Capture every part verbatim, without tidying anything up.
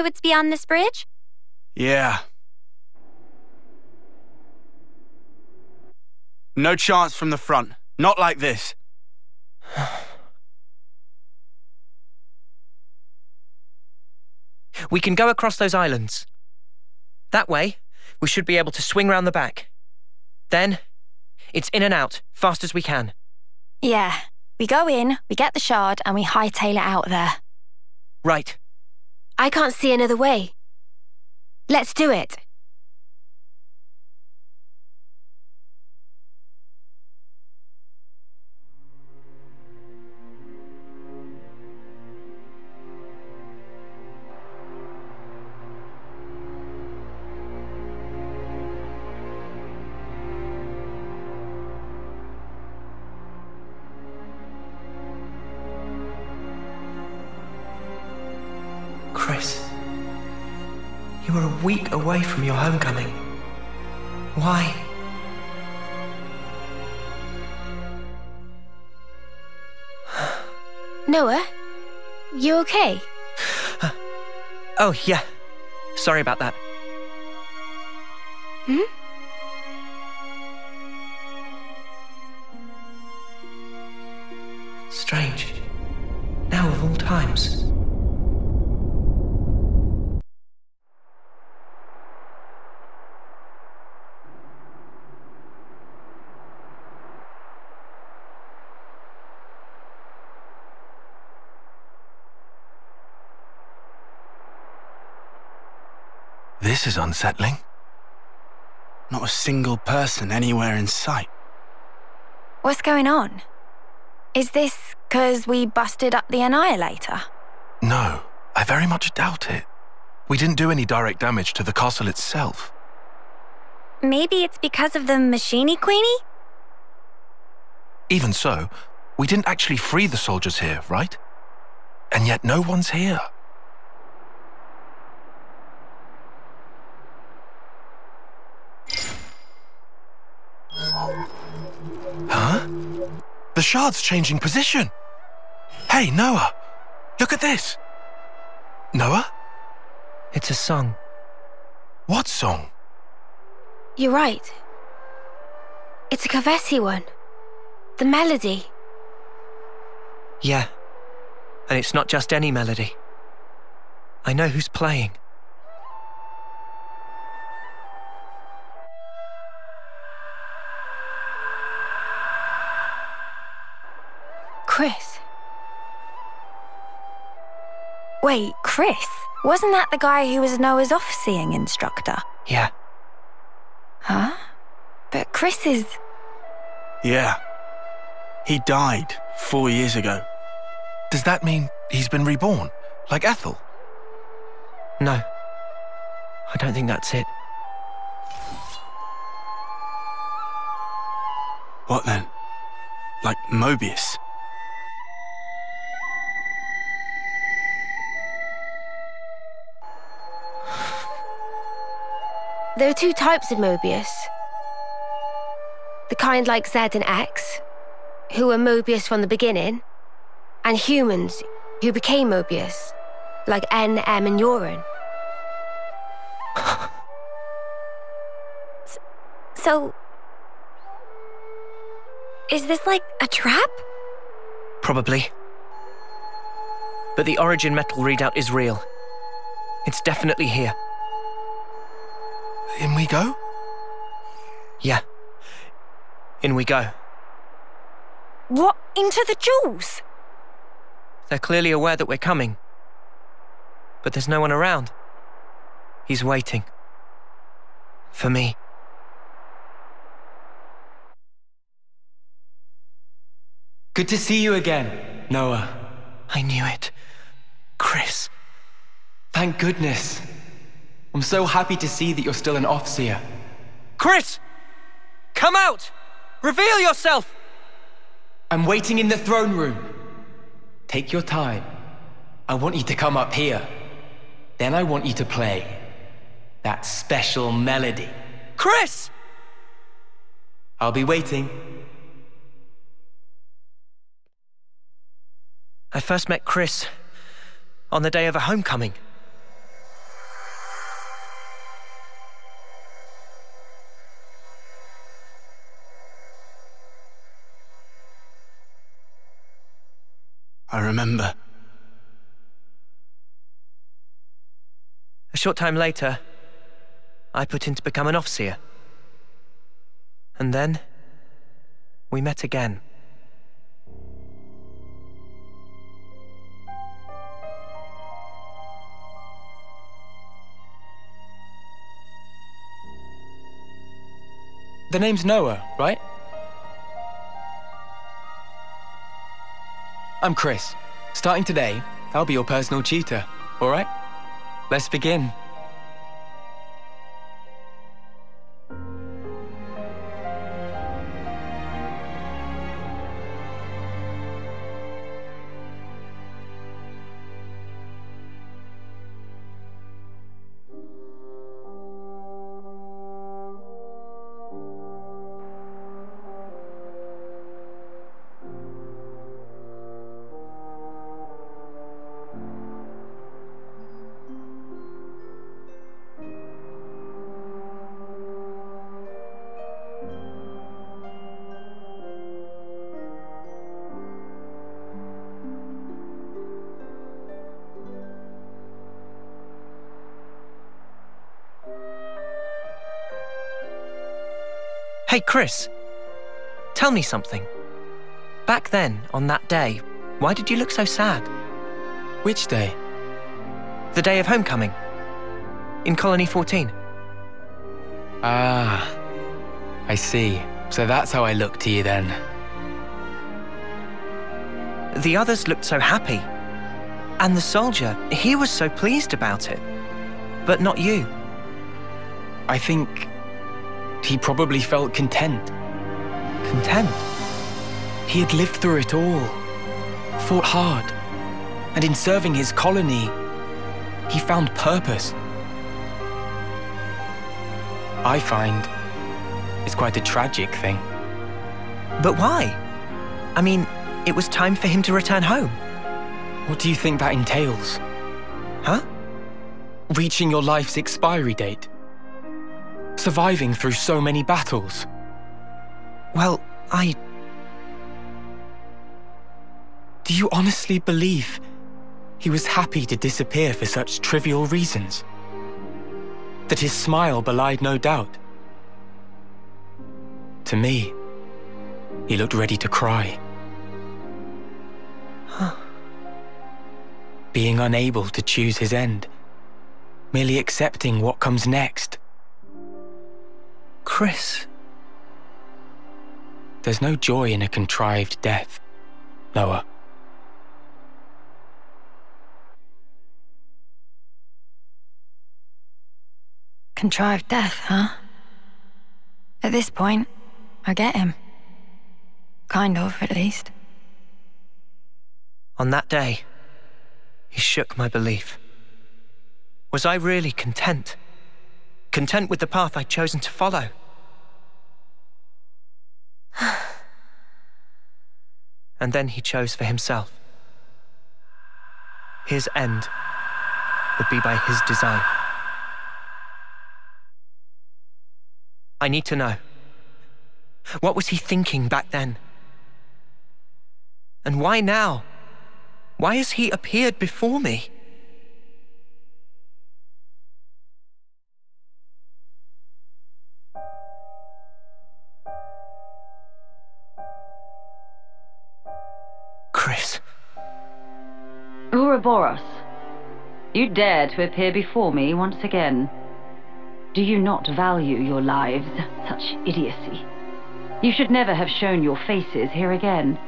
So it's beyond this bridge? Yeah. No chance from the front. Not like this. We can go across those islands. That way, we should be able to swing round the back. Then, it's in and out, fast as we can. Yeah. We go in, we get the shard, and we hightail it out there. Right. I can't see another way. Let's do it. You were a week away from your homecoming. Why? Noah, you okay? Uh, oh, yeah. Sorry about that. Hmm? Strange. Now of all times. This is unsettling. Not a single person anywhere in sight. What's going on? Is this because we busted up the Annihilator? No, I very much doubt it. We didn't do any direct damage to the castle itself. Maybe it's because of the Machini Queenie? Even so, we didn't actually free the soldiers here, right? And yet no one's here. Huh? The shard's changing position. Hey, Noah, look at this. Noah? It's a song. What song? You're right. It's a Kavesi one. The melody. Yeah. And it's not just any melody. I know who's playing. Crys. Wait, Crys? Wasn't that the guy who was Noah's off-seeing instructor? Yeah. Huh? But Crys is... Yeah. He died four years ago. Does that mean he's been reborn, like Ethel? No. I don't think that's it. What then? Like Mobius? There are two types of Mobius. The kind like Zed and X, who were Mobius from the beginning, and humans who became Mobius, like N, M, and Yorin. So... is this like a trap? Probably. But the Origin metal readout is real. It's definitely here. In we go? Yeah. In we go. What? Into the jewels? They're clearly aware that we're coming. But there's no one around. He's waiting. For me. Good to see you again, Noah. I knew it. Crys. Thank goodness. I'm so happy to see that you're still an Ofsia. Crys! Come out! Reveal yourself! I'm waiting in the throne room. Take your time. I want you to come up here. Then I want you to play that special melody. Crys! I'll be waiting. I first met Crys on the day of a homecoming. I remember. A short time later, I put in to become an Ofsia. And then, we met again. The name's Noah, right? I'm Crys. Starting today, I'll be your personal tutor, all right? Let's begin. Hey, Crys, tell me something. Back then, on that day, why did you look so sad? Which day? The day of homecoming. In Colony fourteen. Ah, I see. So that's how I looked to you then. The others looked so happy. And the soldier, he was so pleased about it. But not you. I think... he probably felt content. Content? He had lived through it all, fought hard, and in serving his colony, he found purpose. I find it's quite a tragic thing. But why? I mean, it was time for him to return home. What do you think that entails? Huh? Reaching your life's expiry date. Surviving through so many battles. Well, I... Do you honestly believe he was happy to disappear for such trivial reasons? That his smile belied no doubt? To me, he looked ready to cry. Huh. Being unable to choose his end, merely accepting what comes next. Crys. There's no joy in a contrived death, Noah. Contrived death, huh? At this point, I get him. Kind of, at least. On that day, he shook my belief. Was I really content? Content with the path I'd chosen to follow? And then he chose for himself. His end would be by his design. I need to know. What was he thinking back then? And why now? Why has he appeared before me? Ouroboros, you dare to appear before me once again. Do you not value your lives? Such idiocy. You should never have shown your faces here again.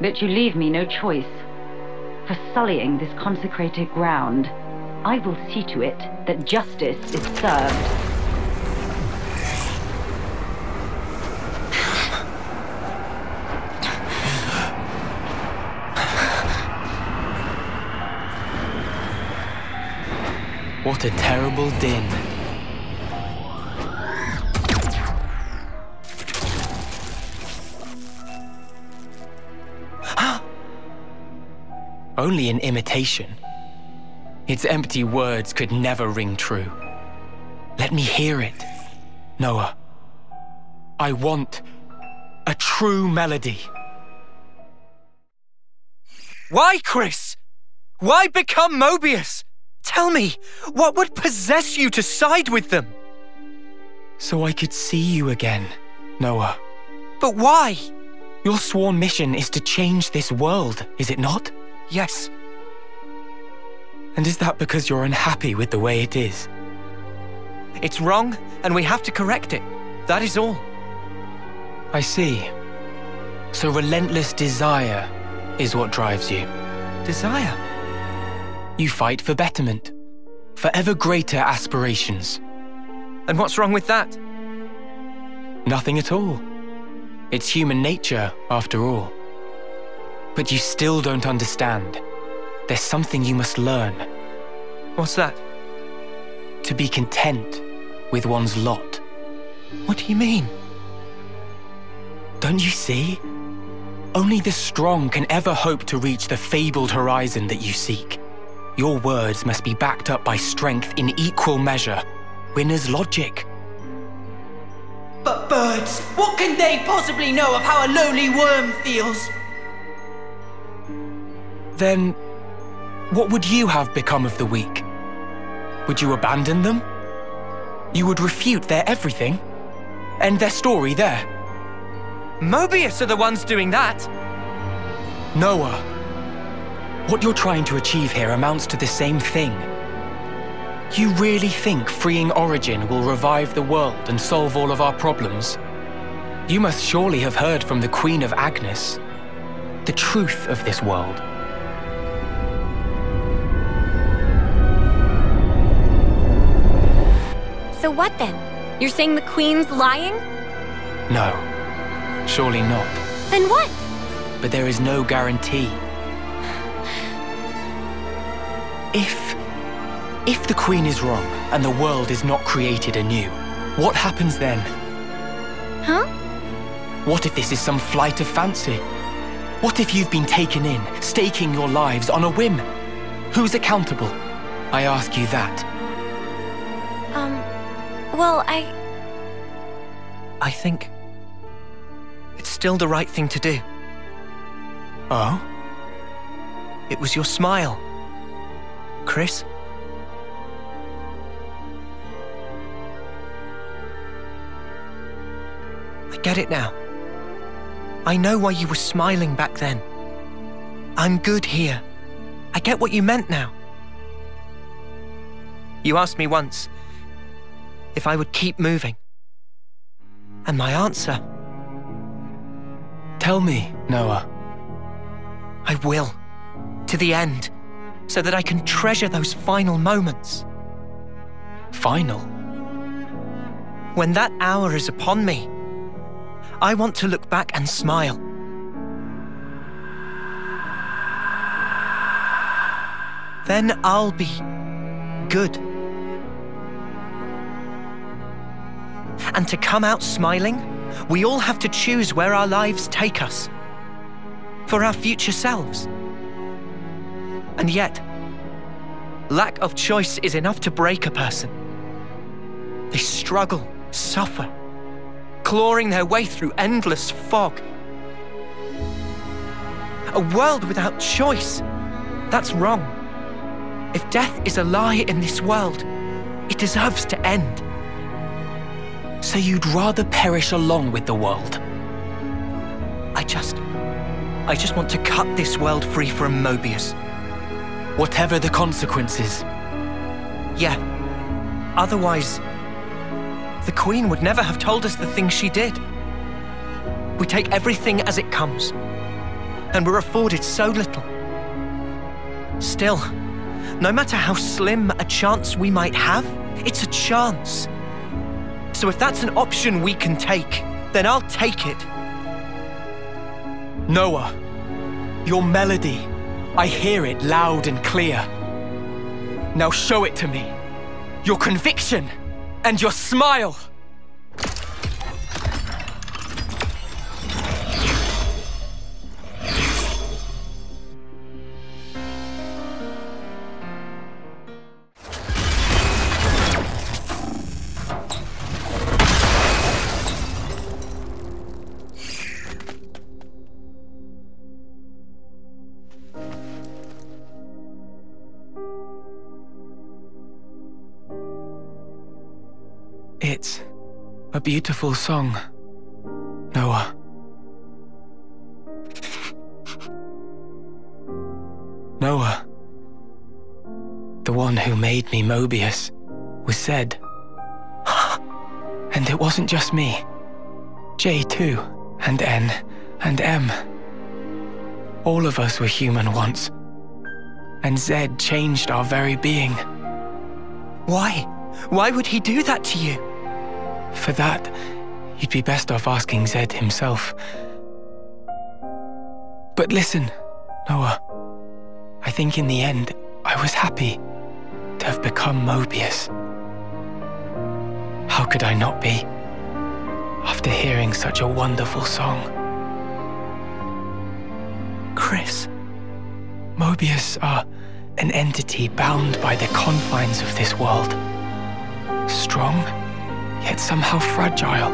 But you leave me no choice. For sullying this consecrated ground, I will see to it that justice is served. What a terrible din. Only an imitation. Its empty words could never ring true. Let me hear it, Noah. I want a true melody. Why, Crys? Why become Mobius? Tell me, what would possess you to side with them? So I could see you again, Noah. But why? Your sworn mission is to change this world, is it not? Yes. And is that because you're unhappy with the way it is? It's wrong, and we have to correct it. That is all. I see. So relentless desire is what drives you. Desire? You fight for betterment, for ever greater aspirations. And what's wrong with that? Nothing at all. It's human nature, after all. But you still don't understand. There's something you must learn. What's that? To be content with one's lot. What do you mean? Don't you see? Only the strong can ever hope to reach the fabled horizon that you seek. Your words must be backed up by strength in equal measure. Winner's logic. But birds, what can they possibly know of how a lowly worm feels? Then, what would you have become of the weak? Would you abandon them? You would refute their everything? End their story there? Mobius are the ones doing that! Noah, what you're trying to achieve here amounts to the same thing. You really think freeing Origin will revive the world and solve all of our problems? You must surely have heard from the Queen of Agnes, the truth of this world. So what then? You're saying the Queen's lying? No, surely not. Then what? But there is no guarantee. If... if the Queen is wrong and the world is not created anew, what happens then? Huh? What if this is some flight of fancy? What if you've been taken in, staking your lives on a whim? Who's accountable? I ask you that. Um... Well, I... I think... it's still the right thing to do. Oh? It was your smile, Crys. I get it now. I know why you were smiling back then. I'm good here. I get what you meant now. You asked me once if I would keep moving. And my answer... Tell me, Noah. I will. To the end. So that I can treasure those final moments. Final? When that hour is upon me, I want to look back and smile. Then I'll be... good. And to come out smiling, we all have to choose where our lives take us. For our future selves. And yet, lack of choice is enough to break a person. They struggle, suffer, clawing their way through endless fog. A world without choice, that's wrong. If death is a lie in this world, it deserves to end. So you'd rather perish along with the world? I just... I just want to cut this world free from Mobius. Whatever the consequences. Yeah. Otherwise, the Queen would never have told us the things she did. We take everything as it comes, and we're afforded so little. Still, no matter how slim a chance we might have, it's a chance. So if that's an option we can take, then I'll take it. Noah, your melody. I hear it loud and clear. Now show it to me. Your conviction and your smile. A beautiful song, Noah. Noah, the one who made me Mobius, was Zed. And it wasn't just me. J two and N and M. All of us were human once. And Zed changed our very being. Why? Why would he do that to you? For that, you'd be best off asking Zed himself. But listen, Noah. I think in the end, I was happy to have become Mobius. How could I not be, after hearing such a wonderful song? Crys. Mobius are an entity bound by the confines of this world. Strong, yet somehow fragile.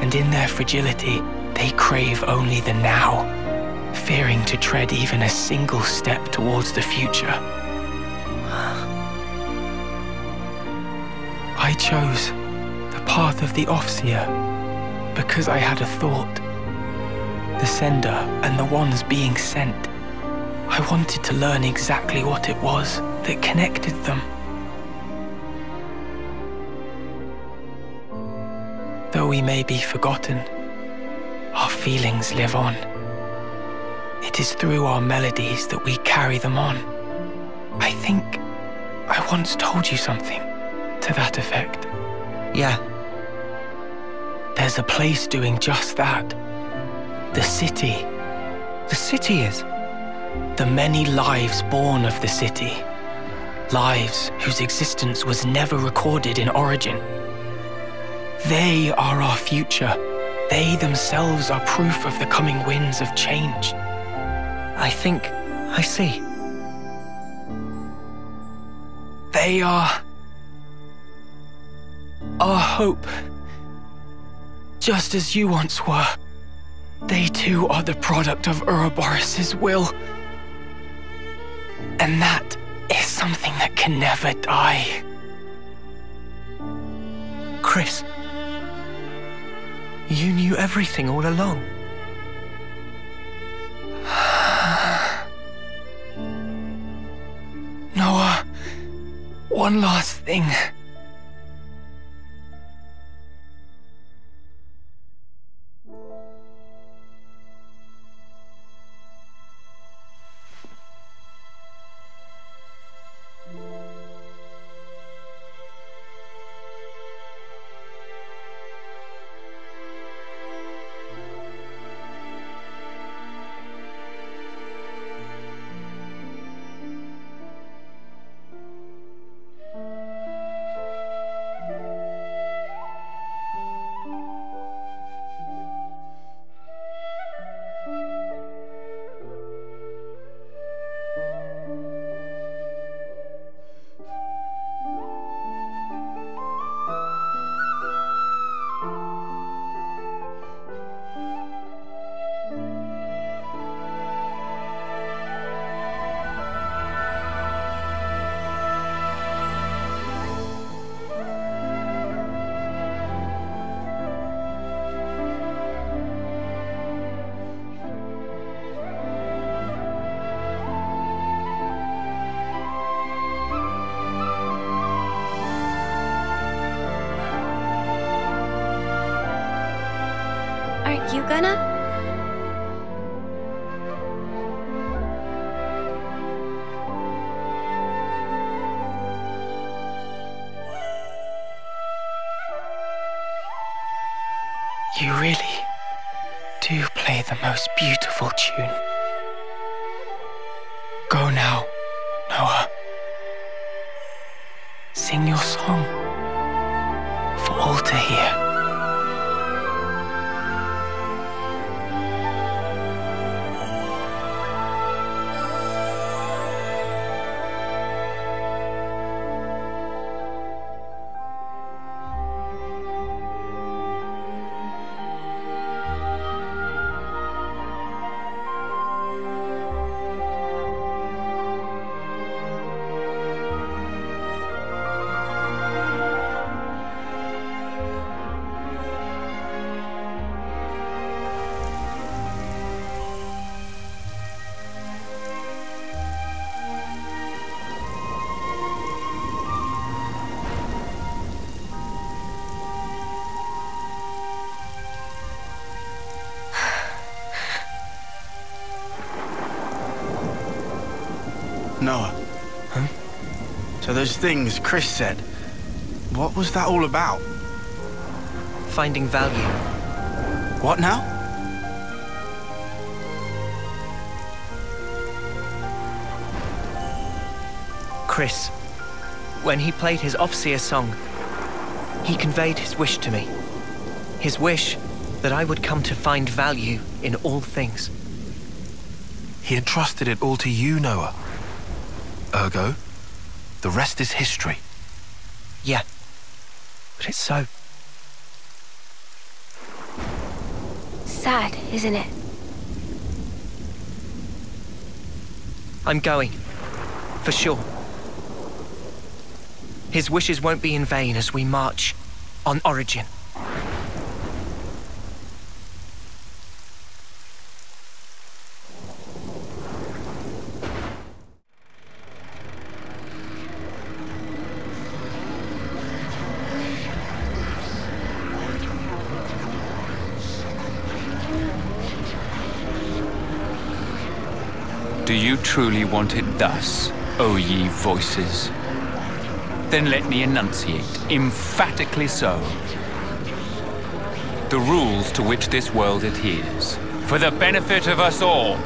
And in their fragility, they crave only the now, fearing to tread even a single step towards the future. I chose the path of the Ofsia because I had a thought. The sender and the ones being sent. I wanted to learn exactly what it was that connected them. Though we may be forgotten, our feelings live on. It is through our melodies that we carry them on. I think I once told you something to that effect. Yeah. There's a place doing just that. The city. The city is? The many lives born of the city. Lives whose existence was never recorded in Origin. They are our future. They themselves are proof of the coming winds of change. I think I see. They are our hope, just as you once were. They too are the product of Ouroboros' will. And that is something that can never die. Crys, you knew everything all along. Noah, one last thing. You gonna? You really do play the most beautiful tune. Go now, Noah. Sing your song for all to hear. Noah. Huh? So those things Crys said, what was that all about? Finding value. What now? Crys, when he played his Ofsia song, he conveyed his wish to me. His wish that I would come to find value in all things. He entrusted it all to you, Noah. Ergo, the rest is history. Yeah, but it's so... sad, isn't it? I'm going, for sure. His wishes won't be in vain as we march on Origin. Do you truly want it thus, O ye voices? Then let me enunciate, emphatically so, the rules to which this world adheres, for the benefit of us all.